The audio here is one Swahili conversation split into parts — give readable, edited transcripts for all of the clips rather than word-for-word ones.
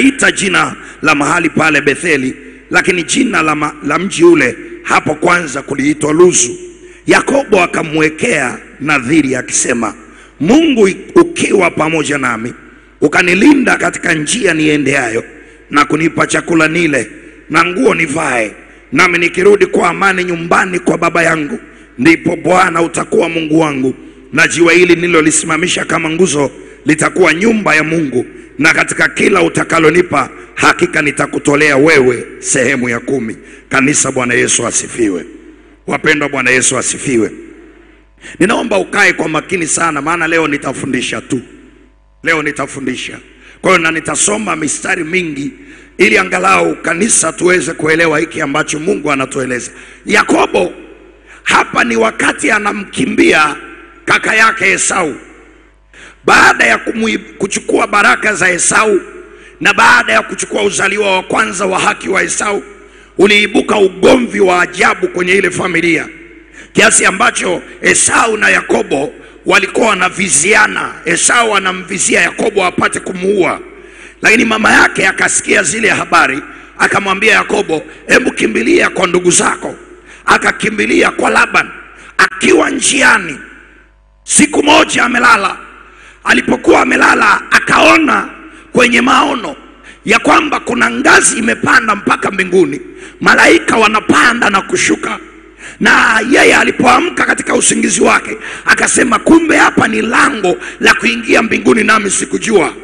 anaita jina la mahali pale Betheli, lakini jina la mji ule hapo kwanza kuliitwa Luzu. Yakobo akamwekea nadhiri akisema, Mungu ukiwa pamoja nami, ukanilinda katika njia niendeayo, na kunipa chakula nile na nguo nivae, nami nikirudi kwa amani nyumbani kwa baba yangu, ndipo Bwana utakuwa Mungu wangu, na jiwe hili nililolisimamisha kama nguzo litakuwa nyumba ya Mungu, na katika kila utakalonipa hakika nitakutolea wewe sehemu ya 10. Kanisa, Bwana Yesu asifiwe. Wapendwa, Bwana Yesu asifiwe. Ninaomba ukae kwa makini sana, maana leo nitafundisha tu. Leo nitafundisha. Kwa hiyo na nitasoma mistari mingi ili angalau kanisa tuweze kuelewa hiki ambacho Mungu anatueleza. Yakobo hapa ni wakati anamkimbia kaka yake Esau. Baada ya kuchukua baraka za Esau na baada ya kuchukua uzaliwa wa kwanza wa haki wa Esau, uliibuka ugomvi wa ajabu kwenye ile familia, kiasi ambacho Esau na Yakobo walikuwa wanaviziana. Esau anamvizia Yakobo apate kumuua, lakini mama yake akasikia zile habari, akamwambia Yakobo, hebu kimbilia kwa ndugu zako. Akakimbilia kwa Laban. Akiwa njiani, siku moja amelala. Alipokuwa amelala, akaona kwenye maono ya kwamba kuna ngazi imepanda mpaka mbinguni, malaika wanapanda na kushuka. Na yeye alipoamka katika usingizi wake, akasema kumbe hapa ni lango la kuingia mbinguni nami sikujua.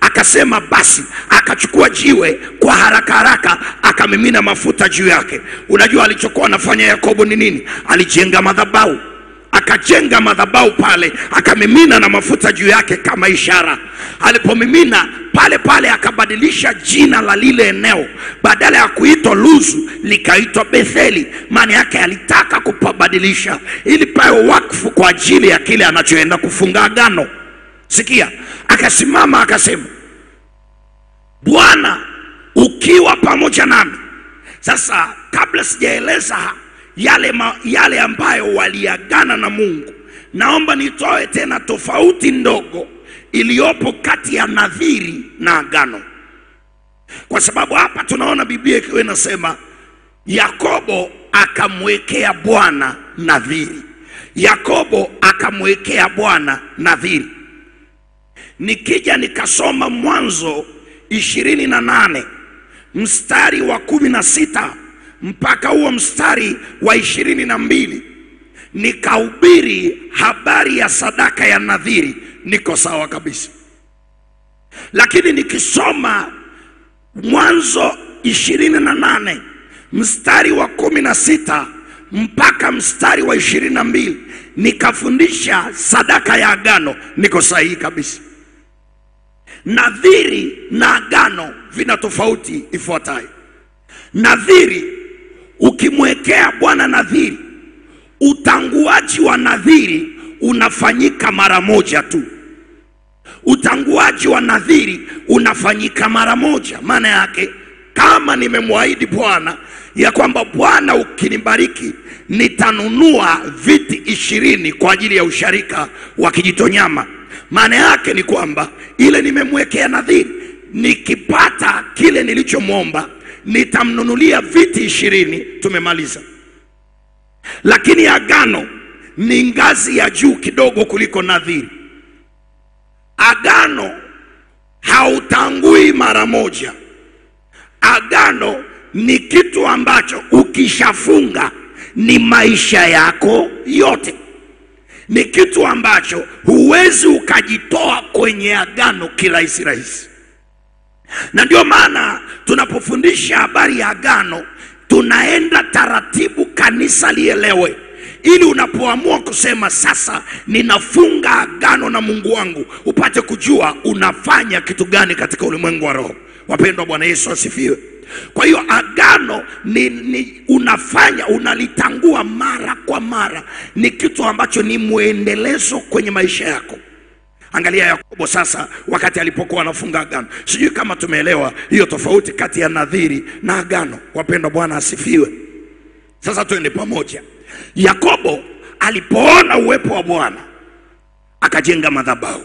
Akasema basi, akachukua jiwe kwa haraka haraka, akamimina mafuta juu yake. Unajua alichokuwa anafanya Yakobo ni nini? Alijenga madhabahu. Akajenga madhabahu pale, akamimina na mafuta juu yake kama ishara. Alipomimina pale pale, akabadilisha jina la lile eneo. Badala ya kuitwa Luzu, likaitwa Betheli. Maana yake alitaka kupabadilisha ili pawe wakfu kwa ajili ya kile anachoenda kufunga agano. Sikia, akasimama akasema, Bwana ukiwa pamoja nami. Sasa kabla sijaeleza yale ambayo waliagana na Mungu, naomba nitoe tena tofauti ndogo iliyopo kati ya nadhiri na agano. Kwa sababu hapa tunaona Biblia ikiwa inasema Yakobo akamwekea Bwana nadhiri. Yakobo akamwekea Bwana nadhiri. Nikija nikasoma Mwanzo 28 mstari wa 16 mpaka huo mstari wa 22, nikahubiri habari ya sadaka ya nadhiri, niko sawa kabisa. Lakini nikisoma Mwanzo 28 mstari wa 16 mpaka mstari wa 22 nikafundisha sadaka ya agano, niko sahihi kabisa. Nadhiri na agano vina tofauti ifuatayo. Nadhiri, ukimwekea Bwana nadhiri, utanguaji wa nadhiri unafanyika mara moja tu. Utanguaji wa nadhiri unafanyika mara moja. Maana yake kama nimemwaahidi Bwana ya kwamba Bwana ukinibariki nitanunua viti 20 kwa ajili ya usharika wa Kijitonyama, maana yake ni kwamba ile nimemwekea nadhiri, nikipata kile nilichomwomba nitamnunulia viti 20. Tumemaliza. Lakini agano ni ngazi ya juu kidogo kuliko nadhiri. Agano hautangui mara moja. Agano ni kitu ambacho ukishafunga ni maisha yako yote. Ni kitu ambacho huwezi ukajitoa kwenye agano kirahisi rahisi. Na ndio maana tunapofundisha habari ya agano tunaenda taratibu, kanisa lielewe, ili unapoamua kusema sasa ninafunga agano na Mungu wangu, upate kujua unafanya kitu gani katika ulimwengu wa roho. Wapendwa, Bwana Yesu asifiwe. Kwa hiyo agano ni unalitangua mara kwa mara. Ni kitu ambacho ni muendelezo kwenye maisha yako. Angalia Yakobo sasa wakati alipokuwa anafunga agano. Sijui kama tumeelewa hiyo tofauti kati ya nadhiri na agano. Wapendwa, Bwana asifiwe. Sasa tuende pamoja. Yakobo alipoona uwepo wa Bwana, akajenga madhabahu.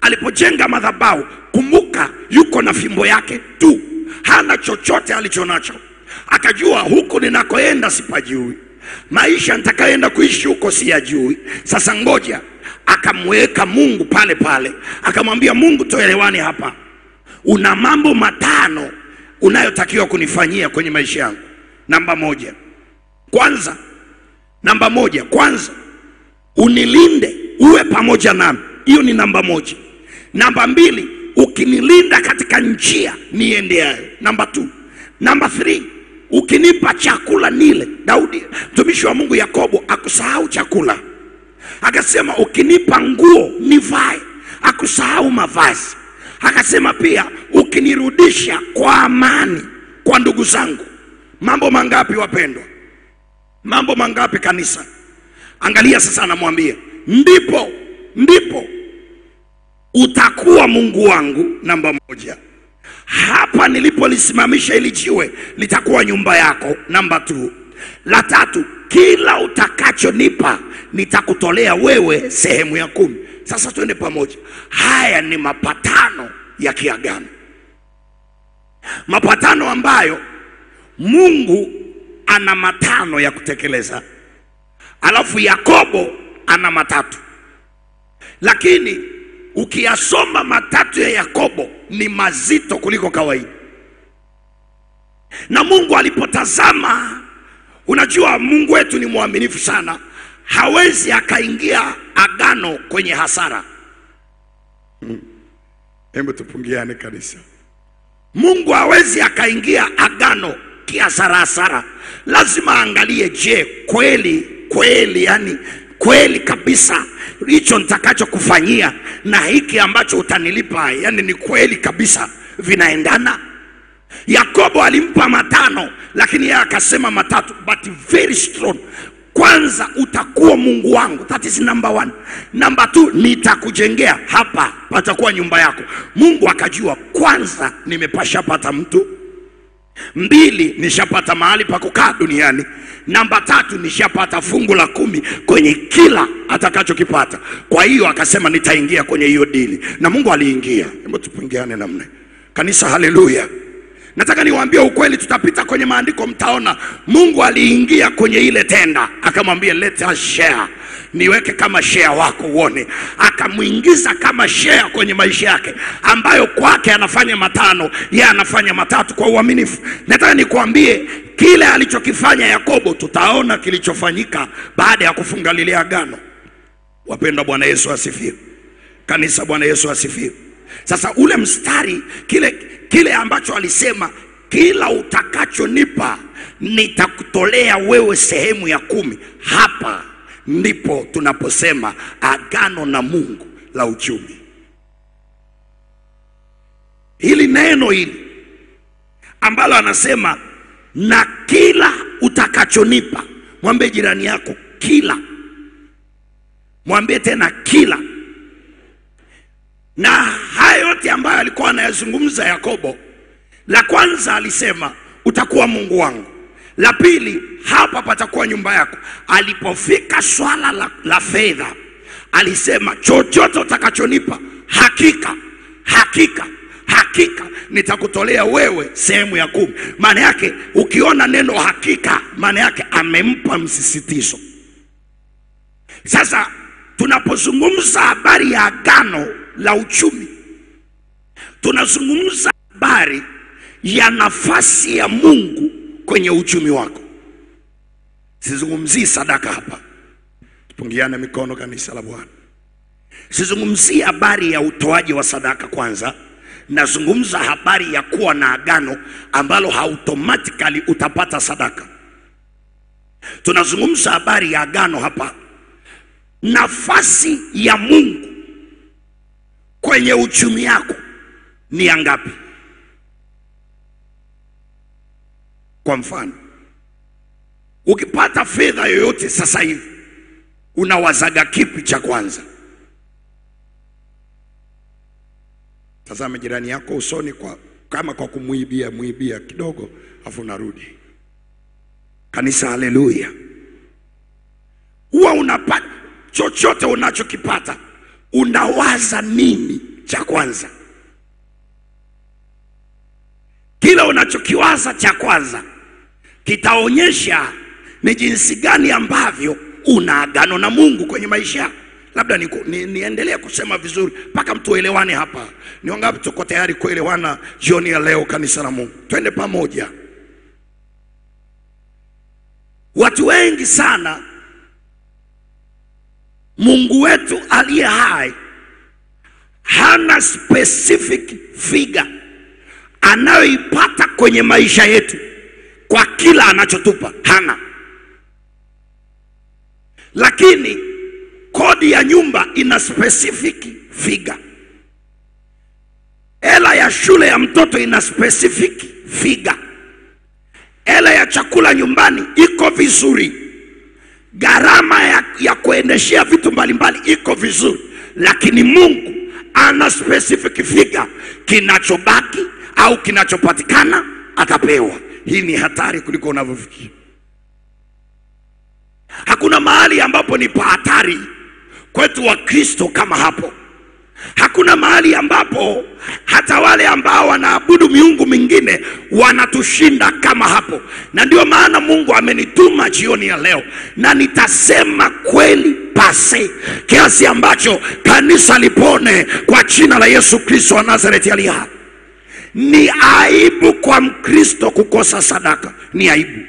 alipojenga madhabahu, kumbuka yuko na fimbo yake tu, hana chochote alichonacho. Akajua huku ninakoenda sipajui, maisha nitakaenda kuishi huko siyajui, sasa ngoja. Akamweka Mungu pale pale, akamwambia Mungu, tuelewane hapa. Una mambo matano unayotakiwa kunifanyia kwenye maisha yangu. Namba moja, kwanza unilinde, uwe pamoja nami. Hiyo ni namba moja. Namba mbili, ukinilinda katika njia niendeayo. Namba 3, ukinipa chakula nile. Daudi mtumishi wa Mungu Yakobo akusahau chakula. Akasema ukinipa nguo nivae, akusahau mavazi. Akasema pia ukinirudisha kwa amani kwa ndugu zangu. Mambo mangapi wapendwa? Mambo mangapi kanisa? Angalia sasa namwambia, ndipo utakuwa Mungu wangu. Namba 1, hapa nilipolisimamisha ili jiwe litakuwa nyumba yako. Namba 2, la 3, kila utakachonipa nitakutolea wewe sehemu ya 10. Sasa tuende pamoja. Haya ni mapatano ya kiagano, mapatano ambayo Mungu ana matano ya kutekeleza, alafu Yakobo ana matatu. Lakini ukiyasoma matatu ya Yakobo ni mazito kuliko kawaida. Na Mungu alipotazama, unajua Mungu wetu ni mwaminifu sana, hawezi akaingia agano kwenye hasara. Hebu tupungiane kanisa. Mungu hawezi akaingia agano kiasara. Lazima angalie, je, kweli, yani kweli kabisa hicho nitakacho kufanyia na hiki ambacho utanilipa, yani ni kweli kabisa, vinaendana. Yakobo alimpa matano, lakini yeye akasema matatu, but very strong. Kwanza, utakuwa Mungu wangu. That is number 1. Number 2, nitakujengea hapa patakuwa nyumba yako. Mungu akajua, kwanza nimepashapata mtu, 2, nishapata mahali pa kukaa duniani, namba 3, nishapata fungu la 10 kwenye kila atakachokipata. Kwa hiyo akasema nitaingia kwenye hiyo dili, na Mungu aliingia. Hebu tupungiane namna kanisa. Haleluya. Nataka niwaambie ukweli, tutapita kwenye maandiko mtaona Mungu aliingia kwenye ile tenda. Akamwambia let us share, niweke kama share wako uone. Akamuingiza kama share kwenye maisha yake, ambayo kwake anafanya matano, yeye anafanya matatu kwa uaminifu. Nataka nikuambie kile alichokifanya Yakobo tutaona kilichofanyika baada ya kufunga lile agano. Wapendwa, Bwana Yesu asifiwe. Kanisa, Bwana Yesu asifiwe. Sasa ule mstari, kile ambacho alisema kila utakachonipa nitakutolea wewe sehemu ya 10, hapa ndipo tunaposema agano na Mungu la uchumi. Hili neno hili ambalo anasema na kila utakachonipa. Mwambie jirani yako kila. Mwambie tena kila. Na haya yote ambayo alikuwa anayazungumza Yakobo, la kwanza alisema utakuwa Mungu wangu, la pili hapa patakuwa nyumba yako. Alipofika swala la fedha alisema chochote utakachonipa hakika nitakutolea wewe sehemu ya 10. Maana yake ukiona neno hakika, maana yake amempa msisitizo. Sasa tunapozungumza habari ya agano la uchumi, tunazungumza habari ya nafasi ya Mungu kwenye uchumi wako. Sizungumzii sadaka hapa. Tupungiane mikono kanisa la Bwana. Sizungumzii habari ya utoaji wa sadaka kwanza. Nazungumza habari ya kuwa na agano ambalo automatically utapata sadaka. Tunazungumza habari ya agano hapa, nafasi ya Mungu kwenye uchumi yako ni ngapi? Kwa mfano, ukipata fedha yoyote sasa hivi, unawazaga kipi cha kwanza? Tazama jirani yako usoni kama kwa kumuibia kidogo, afu narudi. Kanisa, haleluya. Huwa unapata chochote unachokipata, unawaza nini cha kwanza. Kila unachokiwaza cha kwanza kitaonyesha ni jinsi gani ambavyo una agano na Mungu kwenye maisha. Labda niendelee kusema vizuri mpaka mtu elewane hapa. Ni wangapi tuko tayari kuelewana jioni ya leo, kanisa la Mungu? Twende pamoja. Watu wengi sana Mungu wetu aliye hai hana specific figure anayoipata kwenye maisha yetu kwa kila anachotupa, hana. Lakini kodi ya nyumba ina specific figure. Hela ya shule ya mtoto ina specific figure. Hela ya chakula nyumbani iko vizuri. Gharama ya kuendeshia vitu mbalimbali iko vizuri. Lakini Mungu ana specific figure. Kinachobaki au kinachopatikana atapewa. Hii ni hatari kuliko unavyofikiri. Hakuna mahali ambapo ni pa hatari kwetu wa Kristo kama hapo. Hakuna mahali ambapo hata wale ambao wanaabudu miungu mingine wanatushinda kama hapo. Na ndio maana Mungu amenituma jioni ya leo, na nitasema kweli pase kiasi ambacho kanisa lipone kwa jina la Yesu Kristo wa Nazareti aliye hai. Ni aibu kwa Mkristo kukosa sadaka, ni aibu.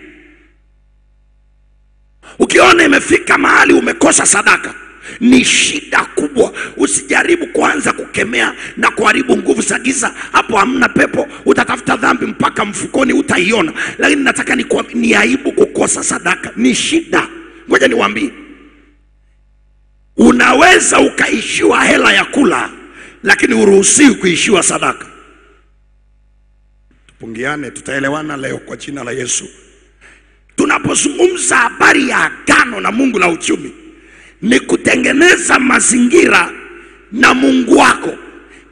Ukiona imefika mahali umekosa sadaka, ni shida kubwa. Usijaribu kuanza kukemea na kuharibu nguvu za giza. Hapo hamna pepo. Utatafuta dhambi mpaka mfukoni utaiona. Lakini nataka ni aibu kukosa sadaka, ni shida. Ngoja niwaambie, unaweza ukaishiwa hela ya kula, lakini uruhusiwi kuishiwa sadaka. Tupungiane, tutaelewana leo kwa jina la Yesu. Tunapozungumza habari ya agano na Mungu la uchumi, ni kutengeneza mazingira na Mungu wako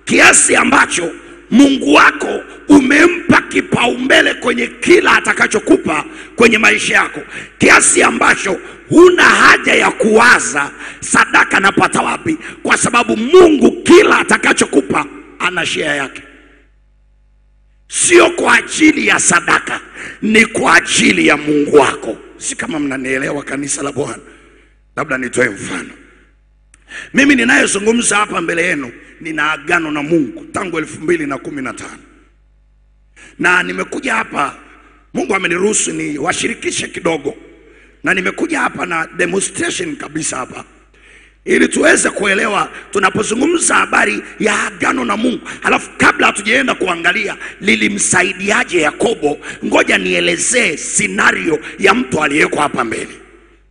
kiasi ambacho Mungu wako umempa kipaumbele kwenye kila atakachokupa kwenye maisha yako, kiasi ambacho huna haja ya kuwaza sadaka napata wapi, kwa sababu Mungu kila atakachokupa ana share yake. Sio kwa ajili ya sadaka, ni kwa ajili ya Mungu wako. Si kama mnanielewa, kanisa la Bwana? Labda nitoe mfano. Mimi ninayezungumza hapa mbele yenu nina agano na Mungu tangu 2015. Na nimekuja hapa, Mungu ameniruhusu ni washirikishe kidogo. Na nimekuja hapa na demonstration kabisa hapa, ili tuweze kuelewa tunapozungumza habari ya agano na Mungu. Alafu kabla hatujaenda kuangalia lilimsaidiaje Yakobo, ngoja nielezee scenario ya mtu aliyeko hapa mbele.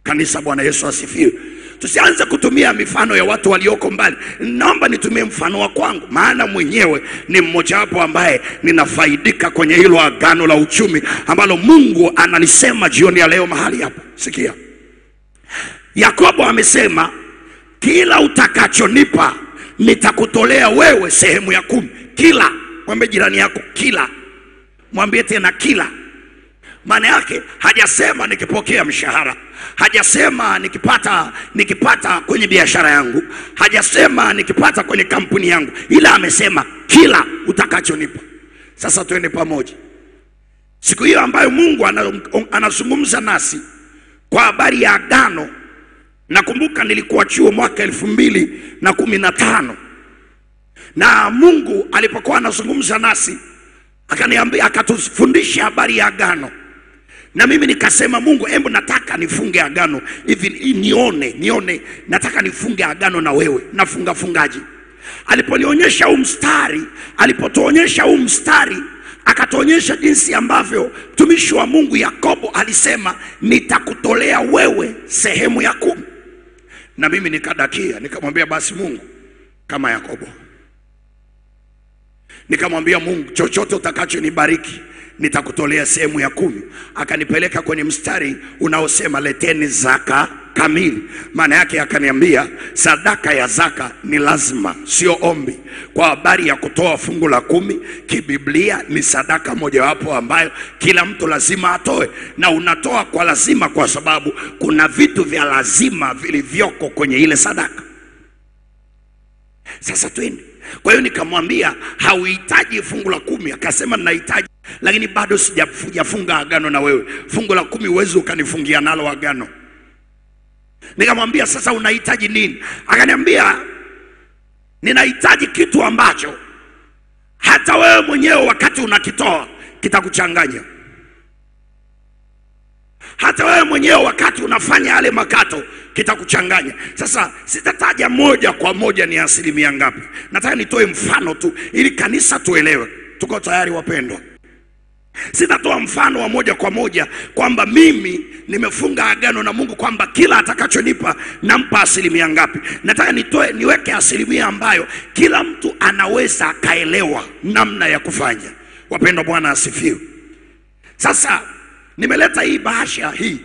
Kanisa, Bwana Yesu asifiwe. Tusianze kutumia mifano ya watu walioko mbali. Naomba nitumie mfano wa kwangu, maana mwenyewe ni mmoja wapo ambaye ninafaidika kwenye hilo agano la uchumi ambalo Mungu analisema jioni ya leo mahali hapa. Sikia. Yakobo amesema, kila utakachonipa nitakutolea wewe sehemu ya 10. Kila. Mwambie jirani yako, kila. Mwambie tena, kila. Maana yake hajasema nikipokea mshahara, hajasema nikipata kwenye biashara yangu, hajasema nikipata kwenye kampuni yangu, ila amesema kila utakachonipa. Sasa twende pamoja. Siku hiyo ambayo Mungu anazungumza nasi kwa habari ya agano, nakumbuka nilikuwa chuo mwaka 2015. Na Mungu alipokuwa anazungumza nasi akaniambia, akatufundisha habari ya agano. Na mimi nikasema, Mungu, hebu nataka nifunge agano hivi, nione, nataka nifunge agano na wewe. Nafungaji. Aliponionyesha huu mstari, alipotuonyesha huu mstari, akatuonyesha jinsi ambavyo mtumishi wa Mungu Yakobo alisema, nitakutolea wewe sehemu ya 10. Na mimi nikadakia, nikamwambia basi Mungu, kama Yakobo. Nikamwambia Mungu, chochote utakachonibariki nitakutolea sehemu ya 10. Akanipeleka kwenye mstari unaosema leteni zaka kamili. Maana yake akaniambia sadaka ya zaka ni lazima, sio ombi. Kwa habari ya kutoa fungu la 10 kibiblia, ni sadaka mojawapo ambayo kila mtu lazima atoe. Na unatoa kwa lazima, kwa sababu kuna vitu vya lazima vilivyoko kwenye ile sadaka. Sasa twende. Kwa hiyo nikamwambia hauhitaji fungu la 10, akasema ninahitaji, lakini bado sijafunga agano na wewe. Fungu la 10 uwezo ukanifungia nalo agano. Nikamwambia sasa unahitaji nini? Akaniambia ninahitaji kitu ambacho hata wewe mwenyewe wakati unakitoa kitakuchanganya. Hata wewe mwenyewe wakati unafanya yale makato kitakuchanganya. Sasa sitataja moja kwa moja ni 1% ngapi. Nataka nitoe mfano tu ili kanisa tuelewe. Tuko tayari wapendwa? Sitatoa mfano wa moja kwa moja kwamba mimi nimefunga agano na Mungu kwamba kila atakachonipa nampa 1% ngapi. Nataka niweke 1% ambayo kila mtu anaweza akaelewa namna ya kufanya. Wapendwa, Bwana asifiwe. Sasa nimeleta hii bahasha hii.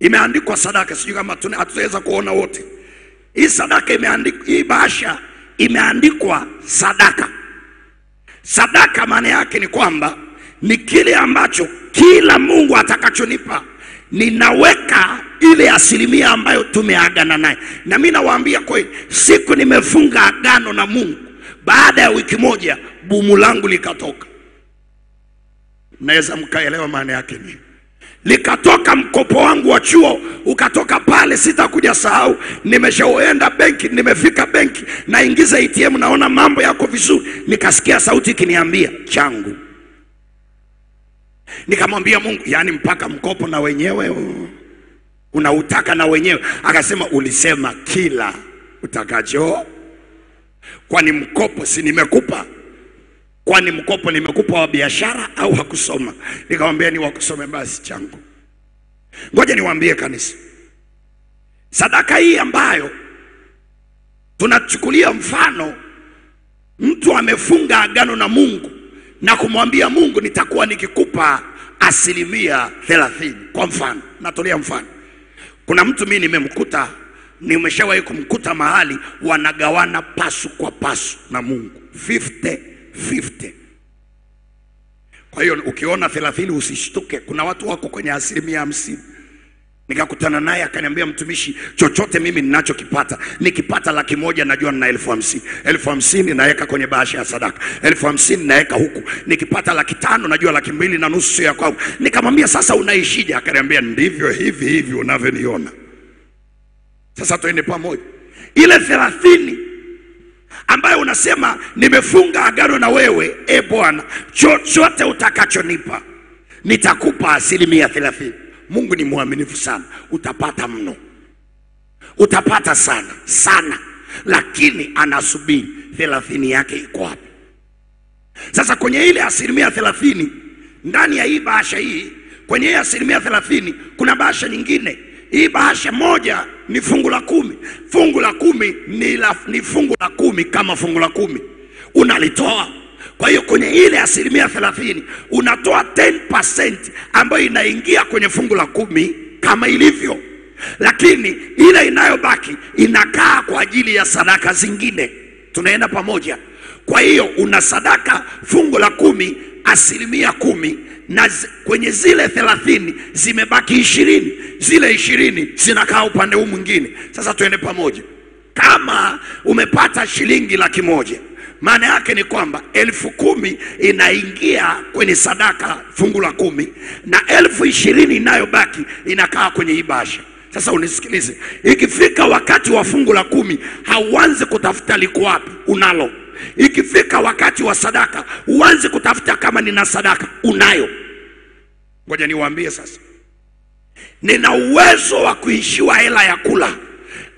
Imeandikwa sadaka, sijui kama tutaweza kuona wote. Hii sadaka imeandikwa, hii bahasha imeandikwa sadaka. Sadaka maana yake ni kwamba ni kile ambacho kila Mungu atakachonipa ninaweka ile 1% ambayo tumeagana naye. Na mimi nawaambia kweli, siku nimefunga agano na Mungu, baada ya wiki moja bumu langu likatoka. Naweza mkaelewa maana yake ni likatoka, mkopo wangu wa chuo ukatoka pale, sitakuja sahau. Nimeshaenda benki, nimefika benki, naingiza ATM, naona mambo yako vizuri, nikasikia sauti ikiniambia changu. Nikamwambia Mungu, yani mpaka mkopo na wenyewe unautaka na wenyewe? Akasema ulisema kila utakacho. Kwani mkopo si nimekupa? Kwani mkopo nimekupa wa biashara au hakusoma? Nikamwambia ni wakusome basi changu. Ngoja niwaambie kanisa, sadaka hii ambayo tunachukulia mfano mtu amefunga agano na Mungu na kumwambia Mungu nitakuwa nikikupa 30%. Kwa mfano, natolea mfano. Kuna mtu mimi nimemkuta, nimeshawahi kumkuta mahali wanagawana pasu kwa pasu na Mungu, 50-50. Kwa hiyo ukiona 30 usishtuke, kuna watu wako kwenye 50%. Nikakutana naye akaniambia, mtumishi, chochote mimi ninachokipata, nikipata 100,000 najua nina 50,000. 50,000 naweka kwenye bahasha ya sadaka, 50,000 naweka huku, nikipata 500,000 najua 2.5 ya kwangu. Nikamwambia sasa unaishije? Akaniambia ndivyo hivi hivi unavyoniona. Sasa tuende pamoja. Ile 30 ambayo unasema nimefunga agano na wewe, Bwana, chochote utakachonipa nitakupa 30%. Mungu ni mwaminifu sana, utapata mno. Utapata sana sana, lakini anasubiri 30 yake iko wapi. Sasa kwenye ile 30%, ndani ya hii bahasha hii, kwenye ile 30% kuna bahasha nyingine. Hii bahasha moja ni fungu la 10. Fungu la 10 ni fungu la 10 kama fungu la 10 unalitoa. Kwa hiyo kwenye ile 30% unatoa 10% ambayo inaingia kwenye fungu la 10 kama ilivyo. Lakini ile inayobaki inakaa kwa ajili ya sadaka zingine. Tunaenda pamoja. Kwa hiyo una sadaka fungu la 10, 10%, na kwenye zile 30 zimebaki 20. Zile 20 zinakaa upande huu mwingine. Sasa tuende pamoja. Kama umepata 1,000,000, maana yake ni kwamba 10,000 inaingia kwenye sadaka fungu la 10 na 20,000 inayobaki inakaa kwenye ibasha. Sasa unisikilize, ikifika wakati wa fungu la 10 hauanze kutafuta liko wapi, unalo. Ikifika wakati wa sadaka uanze kutafuta kama nina sadaka, unayo. Ngoja niwaambie sasa, nina uwezo wa kuishiwa hela ya kula,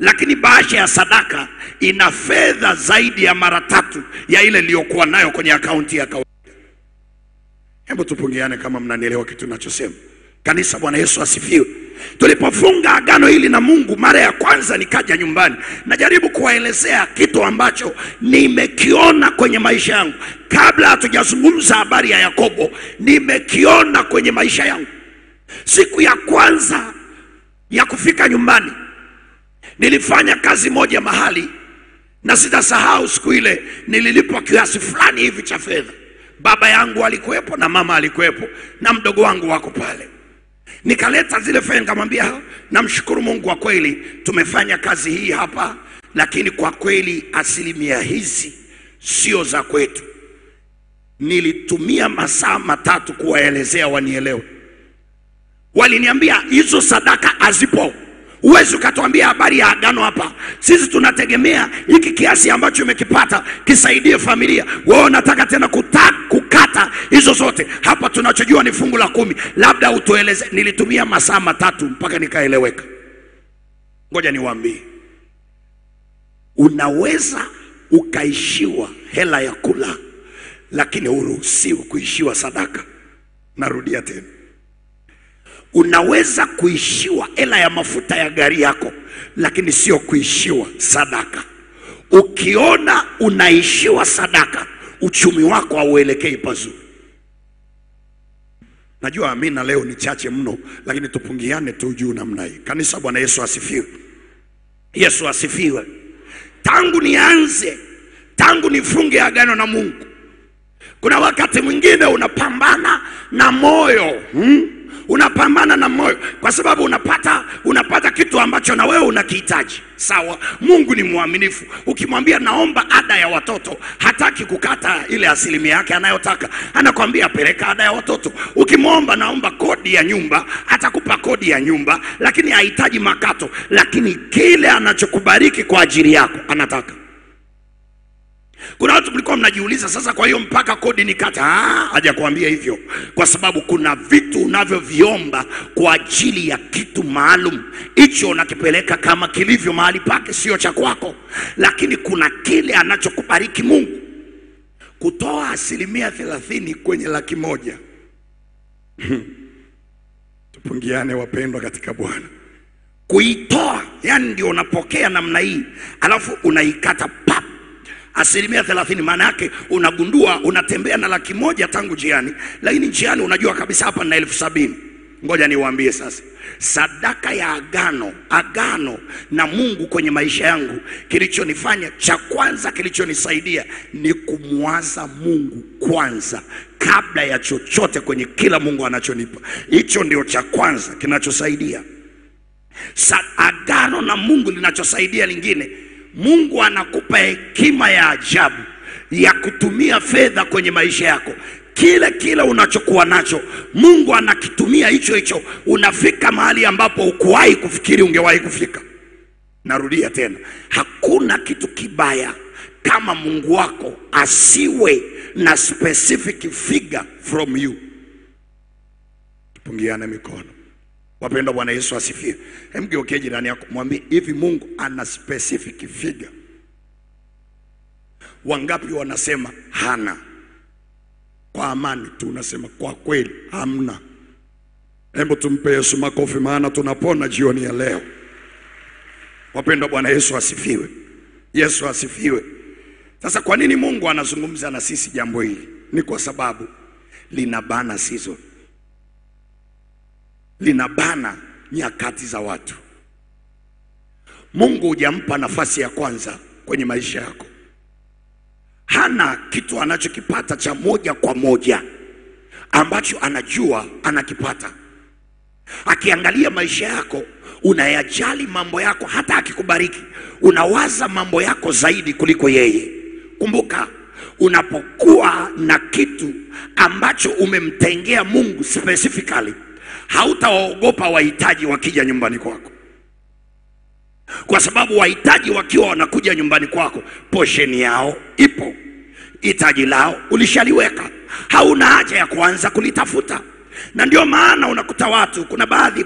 lakini bahasha ya sadaka ina fedha zaidi ya mara 3 ya ile niliyokuwa nayo kwenye akaunti ya kawaida. Hebu tupungiane kama mnanielewa kitu ninachosema. Kanisa, Bwana Yesu asifiwe. Tulipofunga agano hili na Mungu mara ya kwanza nikaja nyumbani, najaribu kuwaelezea kitu ambacho nimekiona kwenye maisha yangu. Kabla hatujazungumza habari ya Yakobo, nimekiona kwenye maisha yangu. Siku ya kwanza ya kufika nyumbani nilifanya kazi moja mahali, na sitasahau siku ile nililipwa kiasi fulani hivi cha fedha. Baba yangu alikuwepo na mama alikuwepo na mdogo wangu wako pale. Nikaleta zile fedha, nikamwambia namshukuru Mungu kwa kweli tumefanya kazi hii hapa, Lakini kwa kweli asilimia hizi sio za kwetu. Nilitumia masaa matatu kuwaelezea wanielewe. Waliniambia hizo sadaka hazipo. Uwezi ukatuambia habari ya agano hapa. Sisi tunategemea hiki kiasi ambacho umekipata kisaidie familia. Wao nataka tena kukata hizo zote. Hapa tunachojua ni fungu la 10. Labda utueleze. Nilitumia masaa matatu mpaka nikaeleweka. Ngoja niwaambie. Unaweza ukaishiwa hela ya kula, lakini huruhusiwi kuishiwa sadaka. Narudia tena. Unaweza kuishiwa hela ya mafuta ya gari yako, lakini sio kuishiwa sadaka. Ukiona unaishiwa sadaka, uchumi wako hauelekei pazuri. Najua amina leo ni chache mno, lakini tupungiane tu juu namna hii. Kanisa, Bwana Yesu asifiwe. Yesu asifiwe. Tangu nianze, tangu nifunge agano na Mungu, kuna wakati mwingine unapambana na moyo. Unapambana na moyo kwa sababu unapata kitu ambacho na wewe unakihitaji. Sawa, Mungu ni mwaminifu. Ukimwambia naomba ada ya watoto, hataki kukata ile asilimia yake anayotaka. Anakuambia peleka ada ya watoto. Ukimwomba naomba kodi ya nyumba, atakupa kodi ya nyumba, lakini hahitaji makato. Lakini kile anachokubariki kwa ajili yako anataka. Kuna watu mlikuwa mnajiuliza, sasa kwa hiyo mpaka kodi nikata? Hajakuambia hivyo, kwa sababu kuna vitu unavyoviomba kwa ajili ya kitu maalum. Hicho unakipeleka kama kilivyo mahali pake, sio cha kwako. Lakini kuna kile anachokubariki Mungu. Kutoa 30% kwenye 100,000. Tupungiane wapendwa katika Bwana. Kuitoa, yani ndio unapokea namna hii, alafu unaikata pap. 30% manake unagundua unatembea na 100,000 tangu jiani, lakini jiani unajua kabisa hapa na 70,000. Ngoja niwaambie sasa. Sadaka ya agano na Mungu kwenye maisha yangu, kilichonifanya cha kwanza kilichonisaidia ni kumwaza Mungu kwanza kabla ya chochote kwenye kila Mungu anachonipa. Hicho ndio cha kwanza kinachosaidia. Agano na Mungu linachosaidia lingine, Mungu anakupa hekima ya ajabu ya kutumia fedha kwenye maisha yako. Kile unachokuwa nacho, Mungu anakitumia hicho. Unafika mahali ambapo hukuwahi kufikiri ungewahi kufika. Narudia tena. Hakuna kitu kibaya kama Mungu wako asiwe na specific figure from you. Tupungiane mikono. Wapendwa, Bwana Yesu asifiwe. Mgeukie jirani yako, mwambie hivi, Mungu ana specific figure? Wangapi wanasema hana? Kwa amani tu unasema kwa kweli hamna. Hebu tumpe Yesu makofi, maana tunapona jioni ya leo. Wapendwa, Bwana Yesu asifiwe. Yesu asifiwe. Sasa kwa nini Mungu anazungumza na sisi jambo hili? Ni kwa sababu linabana sizo. Linabana nyakati za watu. Mungu hujampa nafasi ya kwanza kwenye maisha yako. Hana kitu anachokipata cha moja kwa moja ambacho anajua anakipata. Akiangalia maisha yako, unayajali mambo yako. Hata akikubariki, unawaza mambo yako zaidi kuliko yeye. Kumbuka, unapokuwa na kitu ambacho umemtengea Mungu specifically, hautaogopa wahitaji wakija nyumbani kwako. Kwa sababu wahitaji wakiwa wanakuja nyumbani kwako, portion yao ipo. Hitaji lao ulishaliweka. Hauna haja ya kuanza kulitafuta. Na ndio maana unakuta watu,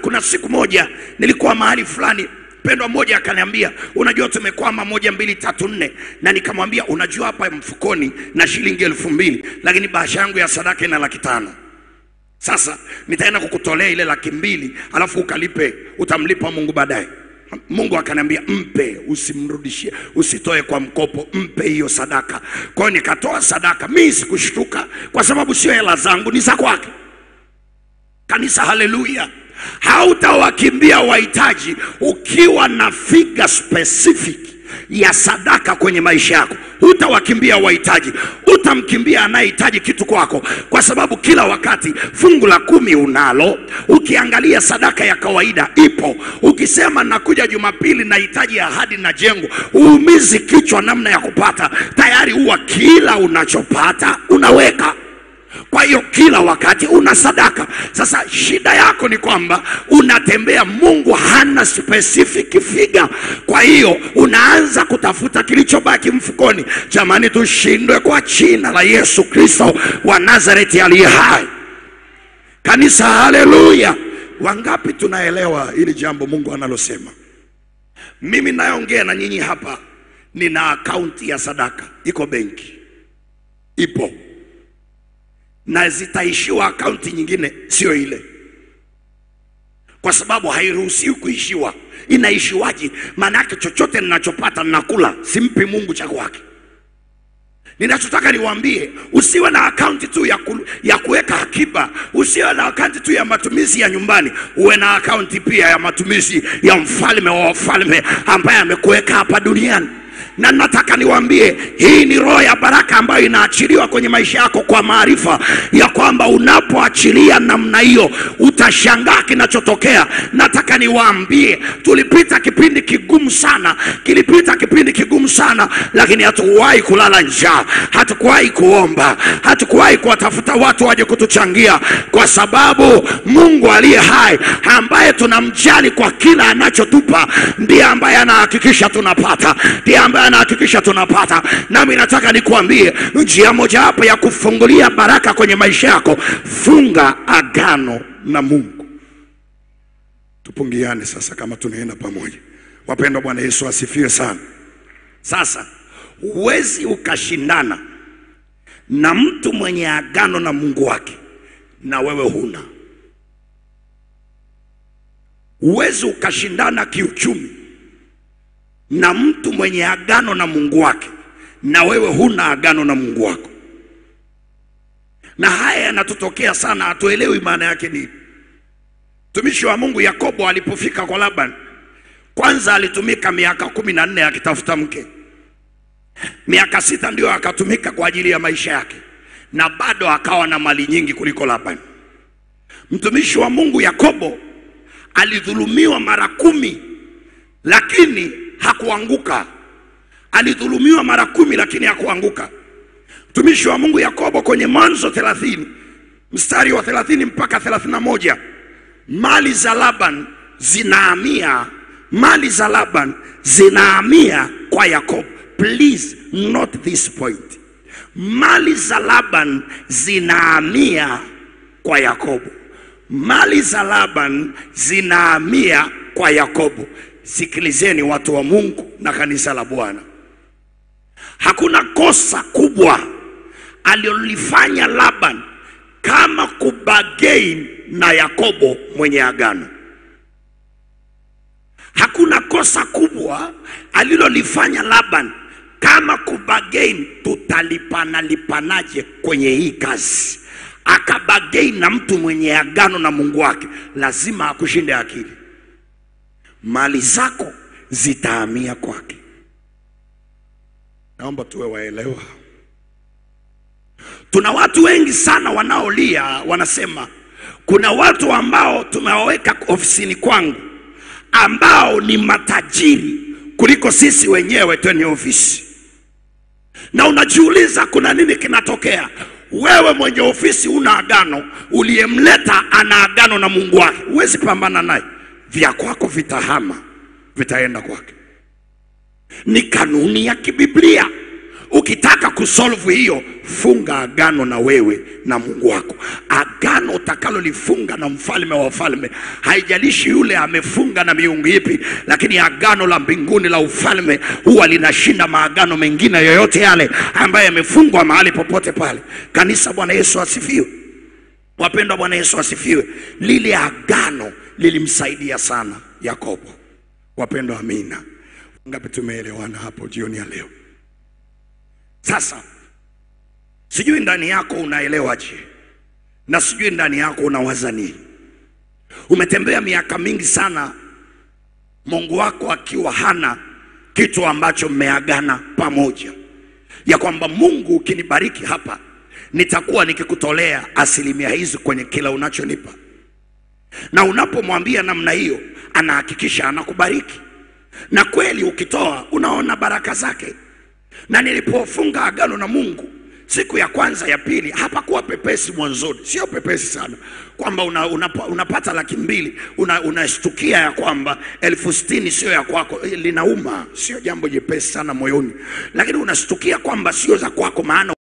kuna siku moja nilikuwa mahali fulani, pendwa mmoja akaniambia, unajua tumekwama 1, 2, 3, 4. Na nikamwambia, unajua hapa mfukoni na shilingi 2,000, lakini bahasha yangu ya sadaka ina 500. Sasa nitaenda kukutolea ile 200, alafu ukalipe, utamlipa Mungu baadaye. Mungu akanambia mpe, usimrudishie, usitoe kwa mkopo, mpe hiyo sadaka. Kwa hiyo nikatoa sadaka, mimi sikushtuka kwa sababu sio hela zangu, ni za kwake. Kanisa, haleluya. Hautawakimbia wahitaji ukiwa na figure specific ya sadaka kwenye maisha yako. Hutawakimbia wahitaji, utamkimbia anayehitaji kitu kwako, kwa sababu kila wakati fungu la 10 unalo. Ukiangalia sadaka ya kawaida ipo, ukisema nakuja Jumapili na hitaji ahadi na jengo, uumizi kichwa namna ya kupata. Tayari huwa kila unachopata unaweka. Kwa hiyo kila wakati una sadaka. Sasa shida yako ni kwamba unatembea, Mungu hana specific figure. Kwa hiyo unaanza kutafuta kilichobaki mfukoni. Jamani, tushindwe kwa jina la Yesu Kristo wa Nazareti aliye hai. Kanisa, haleluya. Wangapi tunaelewa hili jambo Mungu analosema? Mimi naongea na nyinyi hapa, nina akaunti ya sadaka iko benki, ipo, na zitaishiwa akaunti nyingine, sio ile, kwa sababu hairuhusiwi kuishiwa. Inaishiwaje? Maana yake chochote ninachopata ninakula, simpi Mungu cha kwake. Ninachotaka niwaambie, usiwe na akaunti tu ya kuweka akiba, usiwe na akaunti tu ya matumizi ya nyumbani, uwe na akaunti pia ya matumizi ya mfalme wa wafalme ambaye amekuweka hapa duniani. Na nataka niwaambie, hii ni roho ya baraka ambayo inaachiliwa kwenye maisha yako, kwa maarifa ya kwamba unapoachilia namna hiyo utashangaa kinachotokea. Nataka niwaambie, tulipita kipindi kigumu sana, lakini hatukuwahi kulala njaa, hatukuwahi kuomba, hatukuwahi kuwatafuta watu waje kutuchangia, kwa sababu Mungu aliye hai ambaye tunamjali kwa kila anachotupa ndiye ambaye anahakikisha tunapata, ndiye ambaye anahakikisha tunapata. Nami nataka nikuambie, njia moja hapa ya kufungulia baraka kwenye maisha yako, funga agano na Mungu. Tupungiane sasa kama tunaenda pamoja. Wapendwa, Bwana Yesu asifiwe sana. Sasa huwezi ukashindana na mtu mwenye agano na Mungu wake na wewe huna. Huwezi ukashindana kiuchumi na mtu mwenye agano na Mungu wake na wewe huna agano na Mungu wako. Na haya yanatutokea sana, hatuelewi maana yake nini. Mtumishi wa Mungu Yakobo alipofika kwa Laban, kwanza alitumika miaka 14 akitafuta mke. Miaka 6 ndio akatumika kwa ajili ya maisha yake, na bado akawa na mali nyingi kuliko Laban. Mtumishi wa Mungu Yakobo alidhulumiwa mara 10 lakini hakuanguka. Alidhulumiwa mara 10 lakini hakuanguka. Mtumishi wa Mungu Yakobo kwenye Mwanzo 30 mstari wa 30 mpaka 31, mali za Laban zinahamia, kwa Yakobo. Please note this point. Mali za Laban zinahamia kwa Yakobo. Sikilizeni watu wa Mungu na kanisa la Bwana. Hakuna kosa kubwa alilolifanya Laban kama kubagain na Yakobo mwenye agano. Hakuna kosa kubwa alilolifanya Laban kama kubagain, tutalipana lipanaje kwenye hii kazi. Akabagain na mtu mwenye agano na Mungu wake, lazima akushinde akili. Mali zako zitahamia kwake. Naomba tuwe waelewa. Tuna watu wengi sana wanaolia, wanasema kuna watu ambao tumewaweka ofisini kwangu ambao ni matajiri kuliko sisi wenyewe twenye ofisi. Na unajiuliza kuna nini kinatokea? Wewe mwenye ofisi una agano, uliyemleta ana agano na Mungu wake, huwezi pambana naye. Vya kwako vitahama, vitaenda kwake. Ni kanuni ya kibiblia. Ukitaka kusolve hiyo, funga agano na wewe na Mungu wako. Agano utakalolifunga na mfalme wa wafalme, haijalishi yule amefunga na miungu ipi, lakini agano la mbinguni la ufalme huwa linashinda maagano mengine yoyote yale ambaye yamefungwa mahali popote pale. Kanisa, Bwana Yesu asifiwe. Wapendwa, Bwana Yesu asifiwe. Lile agano lilimsaidia sana Yakobo. Wapendwa, amina. Ngapi tumeelewana hapo jioni ya leo? Sasa sijui ndani yako unaelewaje, na sijui ndani yako unawaza nini. Umetembea miaka mingi sana Mungu wako akiwa hana kitu ambacho mmeagana pamoja. ya kwamba Mungu ukinibariki hapa, nitakuwa nikikutolea 10% hizi kwenye kila unachonipa. Na unapomwambia namna hiyo, anahakikisha anakubariki. Na kweli ukitoa unaona baraka zake. Na nilipofunga agano na Mungu siku ya kwanza ya pili, hapakuwa pepesi mwanzoni, sio pepesi sana, kwamba unapata 200,000 unastukia ya kwamba 60,000 sio ya kwako. Linauma, sio jambo jepesi sana moyoni, lakini unastukia kwamba sio za kwako, maana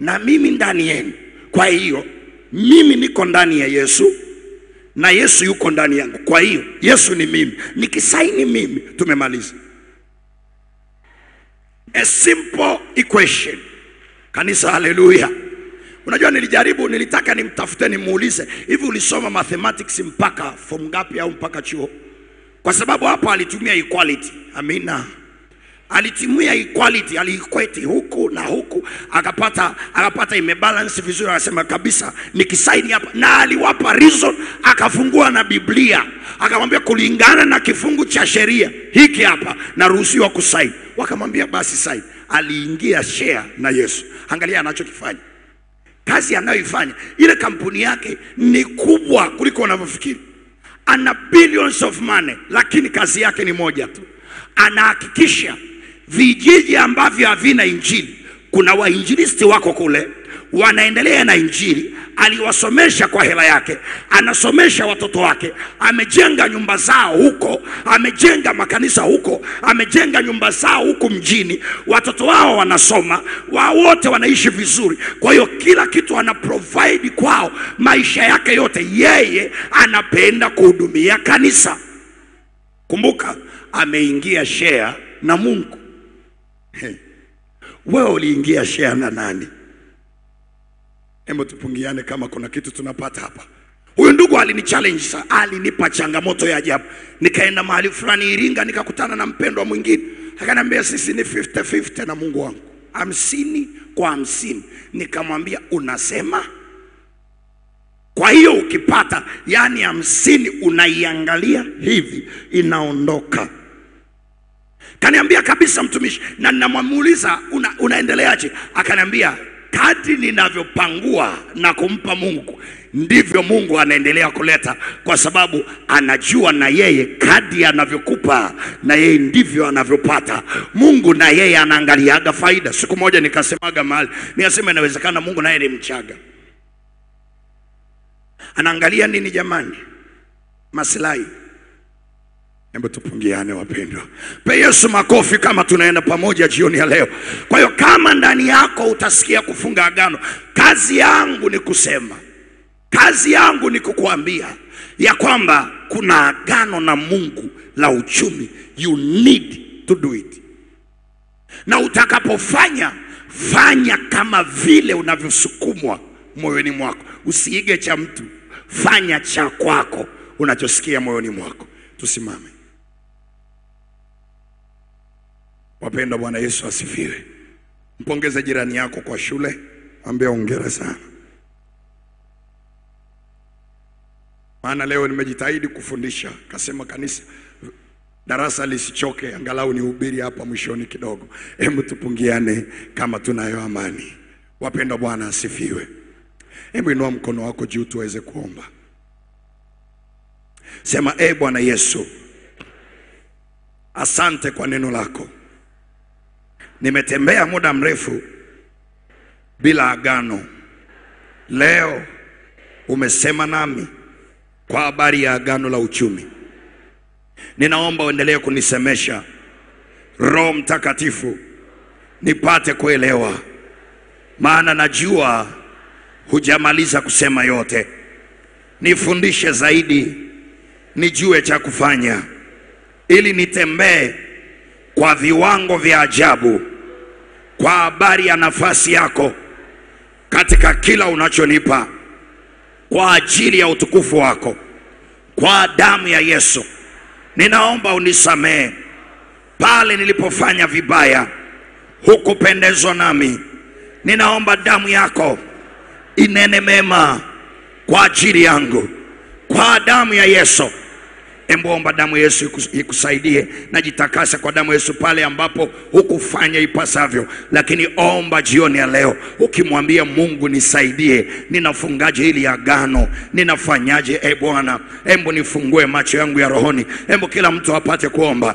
na mimi ndani yenu. Kwa hiyo mimi niko ndani ya Yesu na Yesu yuko ndani yangu. Kwa hiyo Yesu ni mimi, nikisaini mimi tumemaliza. A simple equation, kanisa. Haleluya. Unajua nilijaribu, nilitaka nimtafute nimuulize, hivi ulisoma mathematics mpaka form ngapi au mpaka chuo? Kwa sababu hapa alitumia equality. Amina. Alitimia equality, aliequate huku na huku, akapata imebalance vizuri. Anasema kabisa nikisaini hapa, na aliwapa reason. Akafungua na Biblia akamwambia kulingana na kifungu cha sheria hiki hapa naruhusiwa kusaini. Wakamwambia basi saini. Aliingia share na Yesu. Angalia anachokifanya, kazi anayoifanya. Ile kampuni yake ni kubwa kuliko unavyofikiri, ana billions of money, lakini kazi yake ni moja tu. Anahakikisha vijiji ambavyo havina injili, kuna wainjilisti wako kule wanaendelea na injili. Aliwasomesha kwa hela yake, anasomesha watoto wake, amejenga nyumba zao huko, amejenga makanisa huko, amejenga nyumba zao huko mjini, watoto wao wanasoma, wao wote wanaishi vizuri. Kwa hiyo kila kitu ana provide kwao. Maisha yake yote yeye anapenda kuhudumia kanisa. Kumbuka, ameingia share na Mungu. Hey, wewe uliingia share na nani? Hebu tupungiane kama kuna kitu tunapata hapa. Huyu ndugu alinichallenge sana, alinipa changamoto ya ajabu. Nikaenda mahali fulani Iringa, nikakutana na mpendwa mwingine. Akaniambia sisi ni 50-50 na Mungu wangu. 50 kwa 50. Nikamwambia unasema? Kwa hiyo ukipata yani 50 unaiangalia hivi inaondoka. Kaniambia kabisa mtumishi, na ninamuuliza unaendeleaje? Akaniambia kadri ninavyopangua na kumpa Mungu ndivyo Mungu anaendelea kuleta, kwa sababu anajua na yeye kadri anavyokupa na yeye ndivyo anavyopata. Mungu na yeye anaangaliaga faida. Siku moja nikasemaga mahali, nikasema inawezekana Mungu naye ni Mchaga. Anaangalia nini jamani? Maslahi. Hebu tupungiane wapendwa. Pe Yesu makofi kama tunaenda pamoja jioni ya leo. Kwa hiyo kama ndani yako utasikia kufunga agano, kazi yangu ni kusema, kazi yangu ni kukuambia ya kwamba kuna agano na Mungu la uchumi. You need to do it. Na utakapofanya, fanya kama vile unavyosukumwa moyoni mwako. Usiige cha mtu, fanya cha kwako unachosikia moyoni mwako. Tusimame. Wapendwa, Bwana Yesu asifiwe. Mpongeze jirani yako kwa shule, ambie hongera sana. Maana leo nimejitahidi kufundisha, kasema kanisa darasa lisichoke, angalau nihubiri hapa mwishoni kidogo. Hebu tupungiane kama tunayo amani. Wapendwa, Bwana asifiwe. Hebu inua mkono wako juu tuweze kuomba. Sema Bwana Yesu, asante kwa neno lako. Nimetembea muda mrefu bila agano. Leo umesema nami kwa habari ya agano la uchumi. Ninaomba uendelee kunisemesha, Roho Mtakatifu, nipate kuelewa. Maana najua hujamaliza kusema yote. Nifundishe zaidi, nijue cha kufanya, ili nitembee kwa viwango vya ajabu kwa habari ya nafasi yako katika kila unachonipa, kwa ajili ya utukufu wako. Kwa damu ya Yesu ninaomba unisamee pale nilipofanya vibaya, hukupendezwa nami. Ninaomba damu yako inene mema kwa ajili yangu, kwa damu ya Yesu. Emboomba damu Yesu ikusaidie, na jitakasa kwa damu Yesu pale ambapo hukufanya ipasavyo. Lakini omba jioni ya leo ukimwambia Mungu nisaidie, ninafungaje ili agano, ninafanyaje Bwana, embo nifungue macho yangu ya rohoni. Embo kila mtu apate kuomba.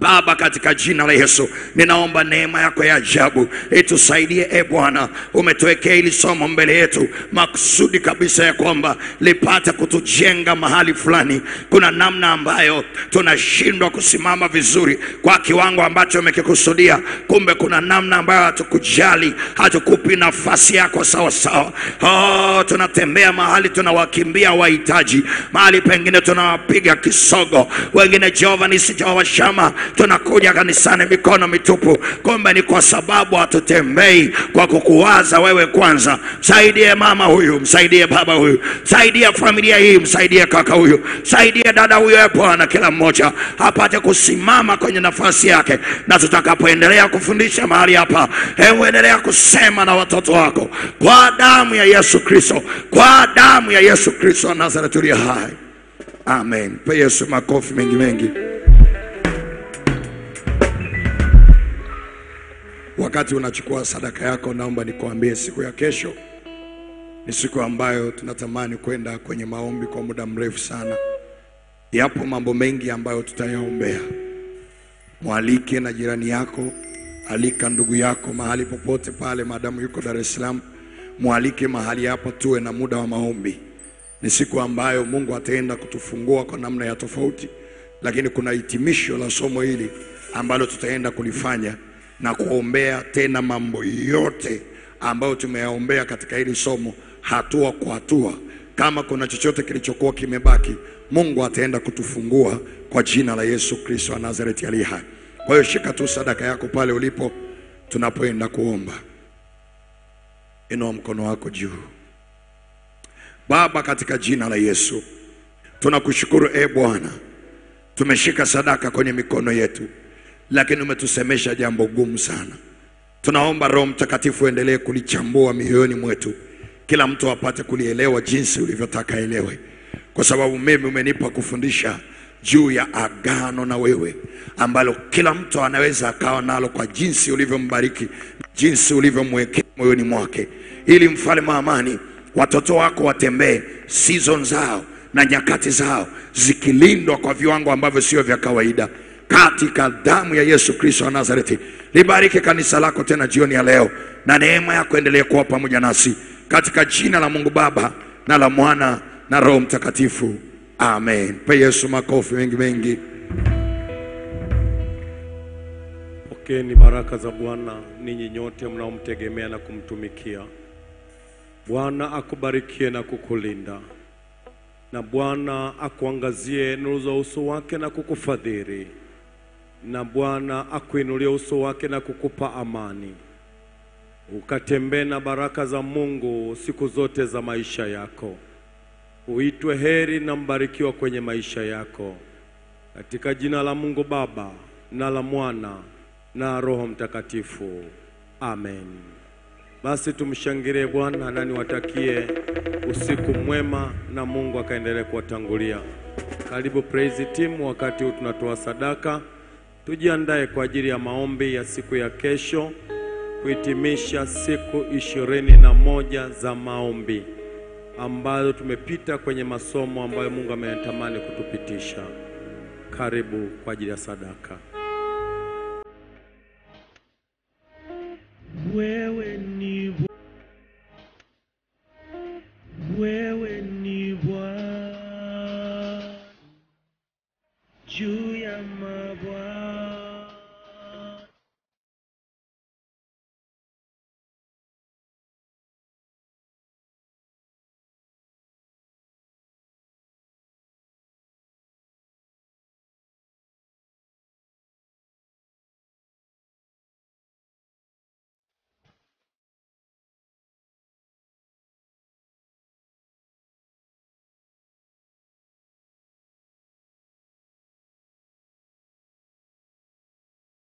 Baba, katika jina la Yesu ninaomba neema yako ya ajabu itusaidie Bwana. Umetuwekea ili somo mbele yetu makusudi kabisa ya kwamba lipate kutujenga mahali fulani. Kuna namna ambayo tunashindwa kusimama vizuri kwa kiwango ambacho umekikusudia. Kumbe kuna namna ambayo hatukujali, hatukupi nafasi yako sawa sawa. Oh, tunatembea mahali tunawakimbia wahitaji, mahali pengine tunawapiga kisogo, wengine Jehova nisi Jehova Shama, tunakuja kanisani mikono mitupu. Kumbe ni kwa sababu hatutembei kwa kukuwaza wewe kwanza. Msaidie mama huyu, msaidie baba huyu, msaidie familia hii, msaidie kaka huyu, msaidie dada huyu Bwana. Kila mmoja apate kusimama kwenye nafasi yake. Na tutakapoendelea kufundisha mahali hapa, hebu endelea kusema na watoto wako, kwa damu ya Yesu Kristo, kwa damu ya Yesu Kristo wa Nazareti aliye hai. Amen. Pe Yesu makofi mengi mengi. Wakati unachukua sadaka yako, naomba nikuambie siku ya kesho ni siku ambayo tunatamani kwenda kwenye maombi kwa muda mrefu sana. Yapo mambo mengi ambayo tutayaombea. Mwalike na jirani yako, alika ndugu yako mahali popote pale madamu yuko Dar es Salaam, mwalike mahali hapo tuwe na muda wa maombi. Ni siku ambayo Mungu ataenda kutufungua kwa namna ya tofauti, lakini kuna hitimisho la somo hili ambalo tutaenda kulifanya na kuombea tena mambo yote ambayo tumeyaombea katika hili somo hatua kwa hatua. Kama kuna chochote kilichokuwa kimebaki, Mungu ataenda kutufungua kwa jina la Yesu Kristo wa Nazareti aliye hai. Kwa hiyo shika tu sadaka yako pale ulipo tunapoenda kuomba. Inua mkono wako juu. Baba, katika jina la Yesu tunakushukuru Bwana. Tumeshika sadaka kwenye mikono yetu, lakini umetusemesha jambo gumu sana. Tunaomba Roho Mtakatifu endelee kulichambua mioyoni mwetu, kila mtu apate kulielewa jinsi ulivyotaka elewe. Kwa sababu mimi umenipa kufundisha juu ya agano na wewe, ambalo kila mtu anaweza akawa nalo kwa jinsi ulivyombariki, jinsi ulivyomwekea moyoni mwake, ili Mfalme wa amani watoto wako watembee season zao na nyakati zao zikilindwa kwa viwango ambavyo sio vya kawaida. Katika damu ya Yesu Kristo wa Nazareti, libariki kanisa lako tena jioni ya leo, na neema yako endelee kuwa pamoja nasi, katika jina la Mungu Baba na la Mwana na Roho Mtakatifu. Amen. Pe Yesu makofi mengi mengi. Okay, ni baraka za Bwana ninyi nyote mnaomtegemea na kumtumikia. Bwana akubarikie na kukulinda, na Bwana akuangazie nuru za uso wake na kukufadhili, na Bwana akuinulie uso wake na kukupa amani. Ukatembee na baraka za Mungu siku zote za maisha yako. Uitwe heri na mbarikiwa kwenye maisha yako, katika jina la Mungu Baba na la Mwana na Roho Mtakatifu. Amen. Basi tumshangilie Bwana na niwatakie usiku mwema, na Mungu akaendelee kuwatangulia. Karibu praise team, wakati tunatoa sadaka tujiandae kwa ajili ya maombi ya siku ya kesho, kuhitimisha siku 21 za maombi ambazo tumepita kwenye masomo ambayo Mungu ametamani kutupitisha. Karibu kwa ajili ya sadaka.